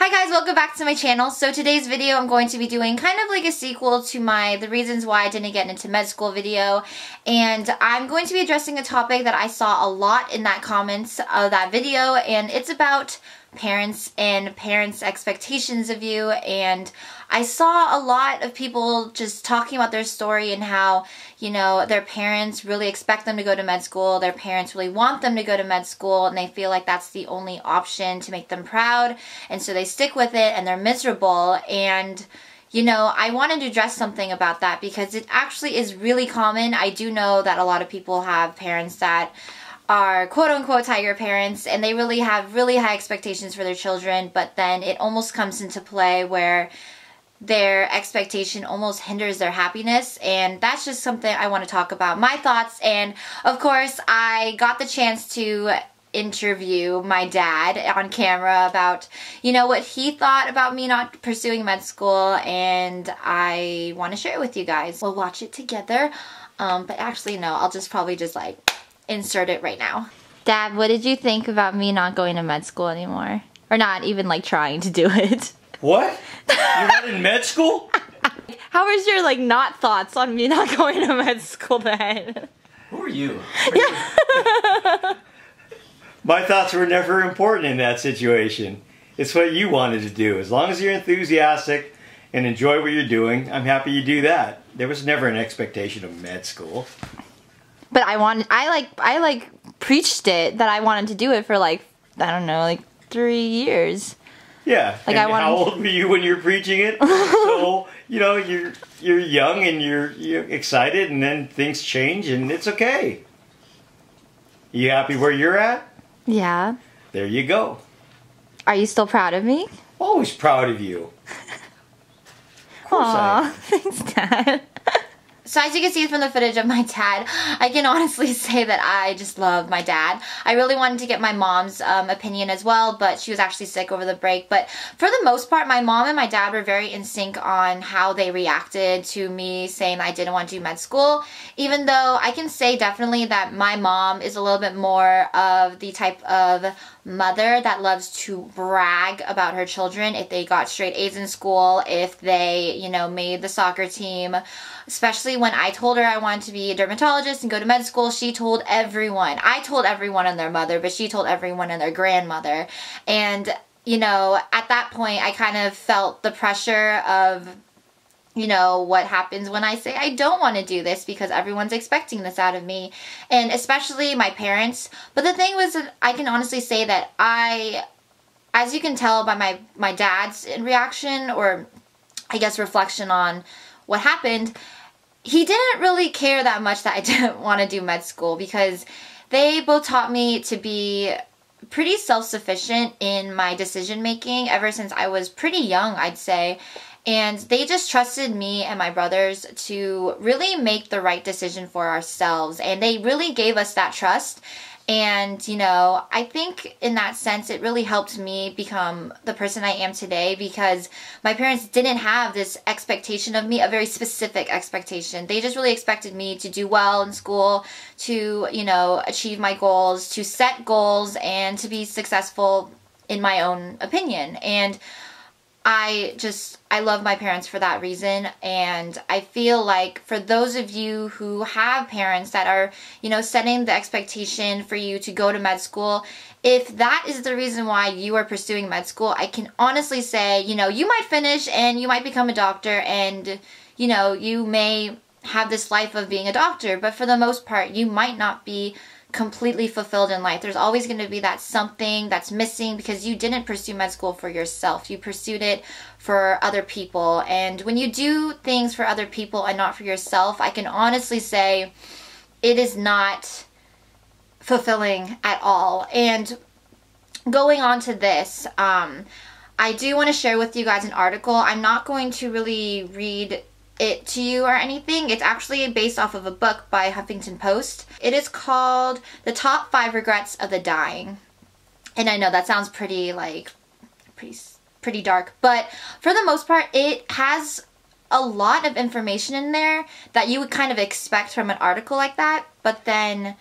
Hi guys, welcome back to my channel. So today's video I'm going to be doing kind of like a sequel to my the reasons why I didn't get into med school video, and I'm going to be addressing a topic that I saw a lot in that comments of that video, and it's about parents and parents' expectations of you. And I saw a lot of people just talking about their story and how, you know, their parents really expect them to go to med school, their parents really want them to go to med school, and they feel like that's the only option to make them proud, and so they stick with it and they're miserable. And you know, I wanted to address something about that because it actually is really common. I do know that a lot of people have parents that are quote-unquote tiger parents, and they really have really high expectations for their children, but then it almost comes into play where their expectation almost hinders their happiness. And that's just something I want to talk about, my thoughts. And of course I got the chance to interview my dad on camera about, you know, what he thought about me not pursuing med school, and I want to share it with you guys. We'll watch it together, but actually no, I'll just probably just like insert it right now. Dad, what did you think about me not going to med school anymore? Or not even like trying to do it? What? You're not in med school? How was your like not thoughts on me not going to med school then? Who are you? Yeah. My thoughts were never important in that situation. It's what you wanted to do. As long as you're enthusiastic and enjoy what you're doing, I'm happy you do that. There was never an expectation of med school. But I preached it that I wanted to do it for like, I don't know, like 3 years. Yeah. Like, and how old were you when you're preaching it? So, you know, you're young and you're excited, and then things change, and it's okay. You happy where you're at? Yeah. There you go. Are you still proud of me? Always proud of you. Of course. Aww, I am. Thanks, Dad. So as you can see from the footage of my dad, I can honestly say that I just love my dad. I really wanted to get my mom's opinion as well, but she was actually sick over the break. But for the most part, my mom and my dad were very in sync on how they reacted to me saying I didn't want to do med school. Even though I can say definitely that my mom is a little bit more of the type of mother that loves to brag about her children if they got straight A's in school, if they, you know, made the soccer team. Especially when I told her I wanted to be a dermatologist and go to med school, she told everyone. I told everyone and their mother, but she told everyone and their grandmother. And, you know, at that point, I kind of felt the pressure of, you know, what happens when I say I don't want to do this because everyone's expecting this out of me, and especially my parents. But the thing was that I can honestly say that I, as you can tell by my dad's reaction, or I guess reflection on what happened, he didn't really care that much that I didn't want to do med school, because they both taught me to be pretty self-sufficient in my decision making ever since I was pretty young, I'd say. And they just trusted me and my brothers to really make the right decision for ourselves, and they really gave us that trust. And, you know, I think in that sense it really helped me become the person I am today, because my parents didn't have this expectation of me, a very specific expectation. They just really expected me to do well in school, to, you know, achieve my goals, to set goals, and to be successful in my own opinion. And I love my parents for that reason. And I feel like for those of you who have parents that are, you know, setting the expectation for you to go to med school, if that is the reason why you are pursuing med school, I can honestly say, you know, you might finish and you might become a doctor, and, you know, you may have this life of being a doctor, but for the most part, you might not be completely fulfilled in life. There's always going to be that something that's missing, because you didn't pursue med school for yourself. You pursued it for other people. And when you do things for other people and not for yourself, I can honestly say it is not fulfilling at all. And going on to this, I do want to share with you guys an article. I'm not going to really read it to you or anything. It's actually based off of a book by Huffington Post. It is called The Top 5 Regrets of the Dying. And I know that sounds pretty like pretty dark, but for the most part it has a lot of information in there that you would kind of expect from an article like that. But then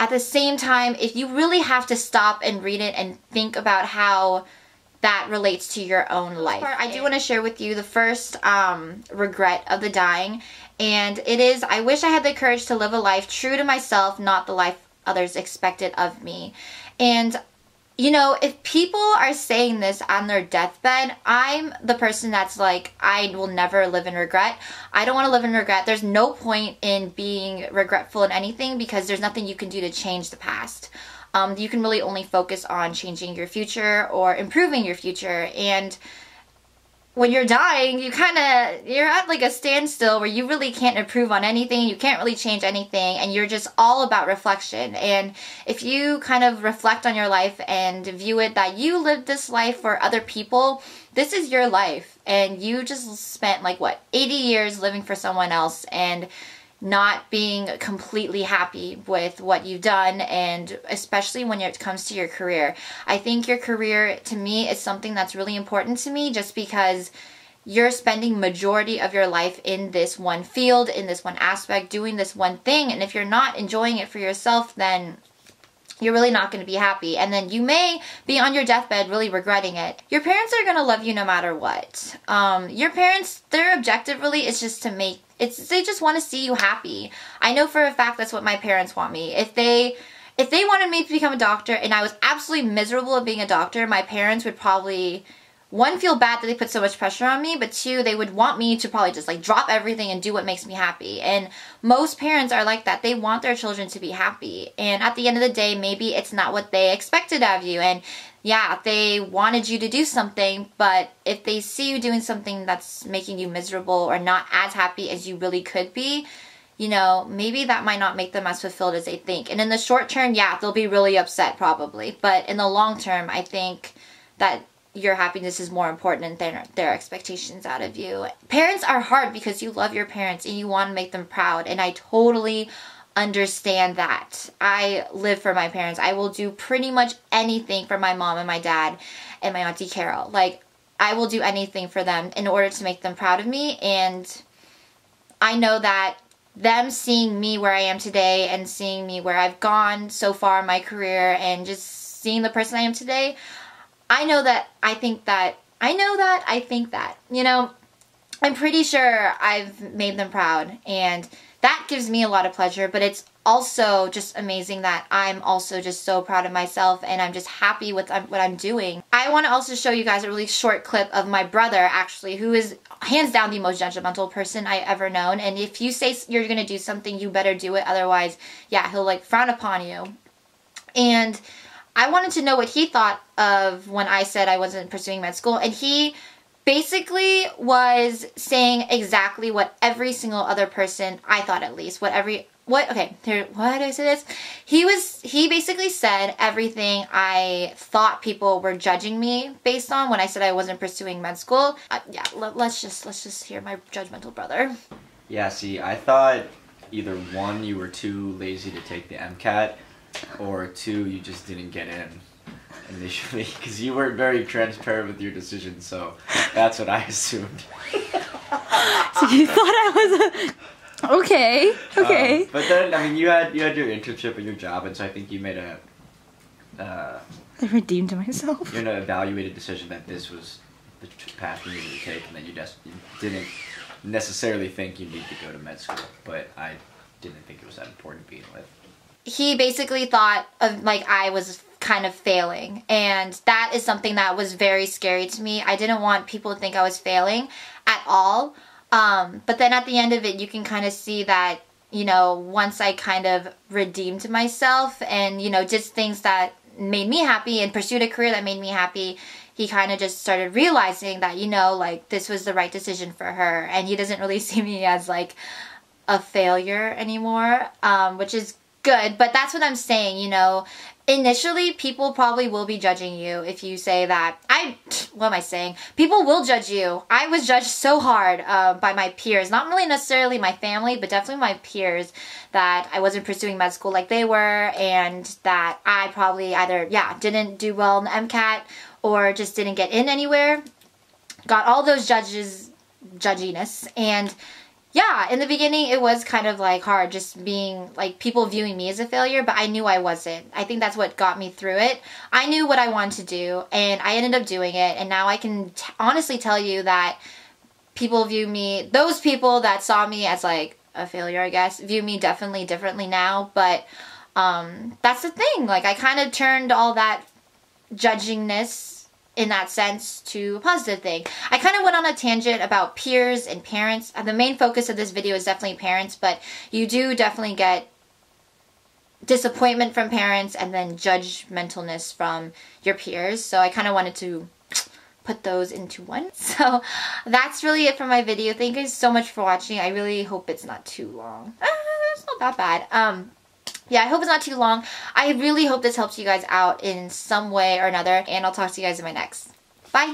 at the same time, if you really have to stop and read it and think about how that relates to your own life. I do want to share with you the first regret of the dying, and it is, I wish I had the courage to live a life true to myself, not the life others expected of me. And you know, if people are saying this on their deathbed, I'm the person that's like, I will never live in regret. I don't want to live in regret. There's no point in being regretful in anything because there's nothing you can do to change the past. You can really only focus on changing your future or improving your future. And when you're dying, you kind of, you're at like a standstill where you really can't improve on anything, you can't really change anything, and you're just all about reflection. And if you kind of reflect on your life and view it that you lived this life for other people, this is your life, and you just spent like, what, 80 years living for someone else and not being completely happy with what you've done, and especially when it comes to your career. I think your career, to me, is something that's really important to me just because you're spending majority of your life in this one field, in this one aspect, doing this one thing, and if you're not enjoying it for yourself, then you're really not going to be happy, and then you may be on your deathbed really regretting it. Your parents are going to love you no matter what. Your parents, their objective really is just to make, they just want to see you happy. I know for a fact that's what my parents want me. If they wanted me to become a doctor and I was absolutely miserable at being a doctor, my parents would probably, one, feel bad that they put so much pressure on me, but two, they would want me to probably just like drop everything and do what makes me happy. And most parents are like that. They want their children to be happy. And at the end of the day, maybe it's not what they expected of you. And yeah, they wanted you to do something, but if they see you doing something that's making you miserable or not as happy as you really could be, you know, maybe that might not make them as fulfilled as they think. And in the short term, yeah, they'll be really upset probably. But in the long term, I think that your happiness is more important than their expectations out of you. Parents are hard because you love your parents and you want to make them proud, and I totally understand that. I live for my parents. I will do pretty much anything for my mom and my dad and my Auntie Carol. Like, I will do anything for them in order to make them proud of me, and I know that them seeing me where I am today and seeing me where I've gone so far in my career and just seeing the person I am today, I think that, you know, I'm pretty sure I've made them proud, and that gives me a lot of pleasure, but it's also just amazing that I'm also just so proud of myself and I'm just happy with what I'm doing. I want to also show you guys a really short clip of my brother, actually, who is hands down the most judgmental person I ever known, and if you say you're going to do something, you better do it, otherwise, yeah, he'll like frown upon you. And I wanted to know what he thought of when I said I wasn't pursuing med school, and he basically was saying exactly what every single other person, I thought at least, he basically said everything I thought people were judging me based on when I said I wasn't pursuing med school. Yeah, let's just hear my judgmental brother. Yeah, see, I thought either one, you were too lazy to take the MCAT, or two, you just didn't get in initially because you weren't very transparent with your decision, so that's what I assumed. So you thought I was a... okay. But then, I mean, you had your internship and your job, and so I think you made a... I redeemed myself. You know, evaluated decision that this was the path you needed to take, and then you didn't necessarily think you needed to go to med school, but I didn't think it was that important to begin with. He basically thought of, like, I was kind of failing, and that is something that was very scary to me. I didn't want people to think I was failing at all, but then at the end of it, you can kind of see that, you know, once I kind of redeemed myself and, you know, did things that made me happy and pursued a career that made me happy, he kind of just started realizing that, you know, like, this was the right decision for her, and he doesn't really see me as, like, a failure anymore, which is good. But that's what I'm saying, you know, initially people probably will be judging you if you say that. People will judge you. I was judged so hard by my peers, not really necessarily my family, but definitely my peers, that I wasn't pursuing med school like they were, and that I probably either, yeah, didn't do well in the MCAT or just didn't get in anywhere. Got all those judginess, and Yeah, in the beginning it was kind of like hard, just being like people viewing me as a failure, but I knew I wasn't. I think that's what got me through it. I knew what I wanted to do and I ended up doing it, and now I can honestly tell you that people view me, those people that saw me as like a failure, I guess, view me definitely differently now, but that's the thing. Like I kind of turned all that judgingness in that sense to a positive thing. I kind of went on a tangent about peers and parents. The main focus of this video is definitely parents, but you do definitely get disappointment from parents and then judgmentalness from your peers. So I kind of wanted to put those into one. So that's really it for my video. Thank you guys so much for watching. I really hope it's not too long. It's not that bad. Yeah, I hope it's not too long. I really hope this helps you guys out in some way or another, and I'll talk to you guys in my next. Bye!